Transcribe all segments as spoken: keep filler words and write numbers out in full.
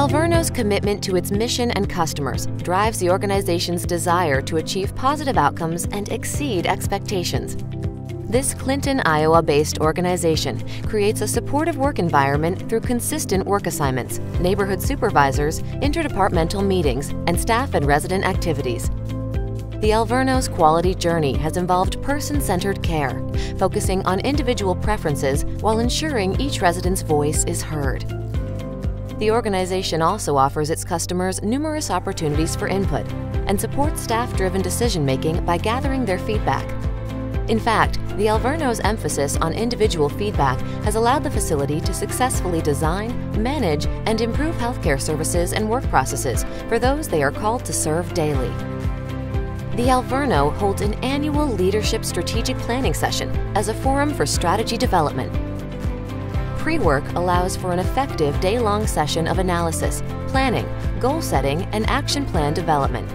Alverno's commitment to its mission and customers drives the organization's desire to achieve positive outcomes and exceed expectations. This Clinton, Iowa-based organization creates a supportive work environment through consistent work assignments, neighborhood supervisors, interdepartmental meetings, and staff and resident activities. The Alverno's quality journey has involved person-centered care, focusing on individual preferences while ensuring each resident's voice is heard. The organization also offers its customers numerous opportunities for input and supports staff-driven decision-making by gathering their feedback. In fact, the Alverno's emphasis on individual feedback has allowed the facility to successfully design, manage, and improve healthcare services and work processes for those they are called to serve daily. The Alverno holds an annual Leadership Strategic Planning Session as a forum for strategy development. Pre-work allows for an effective day-long session of analysis, planning, goal setting, and action plan development.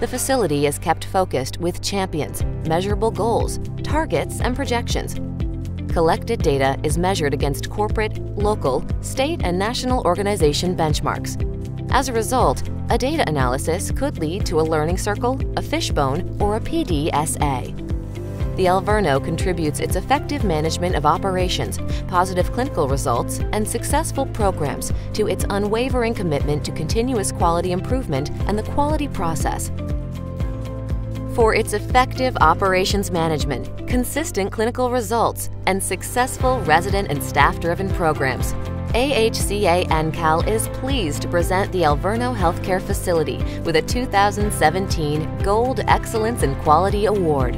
The facility is kept focused with champions, measurable goals, targets, and projections. Collected data is measured against corporate, local, state, and national organization benchmarks. As a result, a data analysis could lead to a learning circle, a fishbone, or a P D S A. The Alverno contributes its effective management of operations, positive clinical results, and successful programs to its unwavering commitment to continuous quality improvement and the quality process. For its effective operations management, consistent clinical results, and successful resident and staff-driven programs, A H C A N C A L is pleased to present the Alverno Healthcare Facility with a two thousand seventeen Gold Excellence in Quality Award.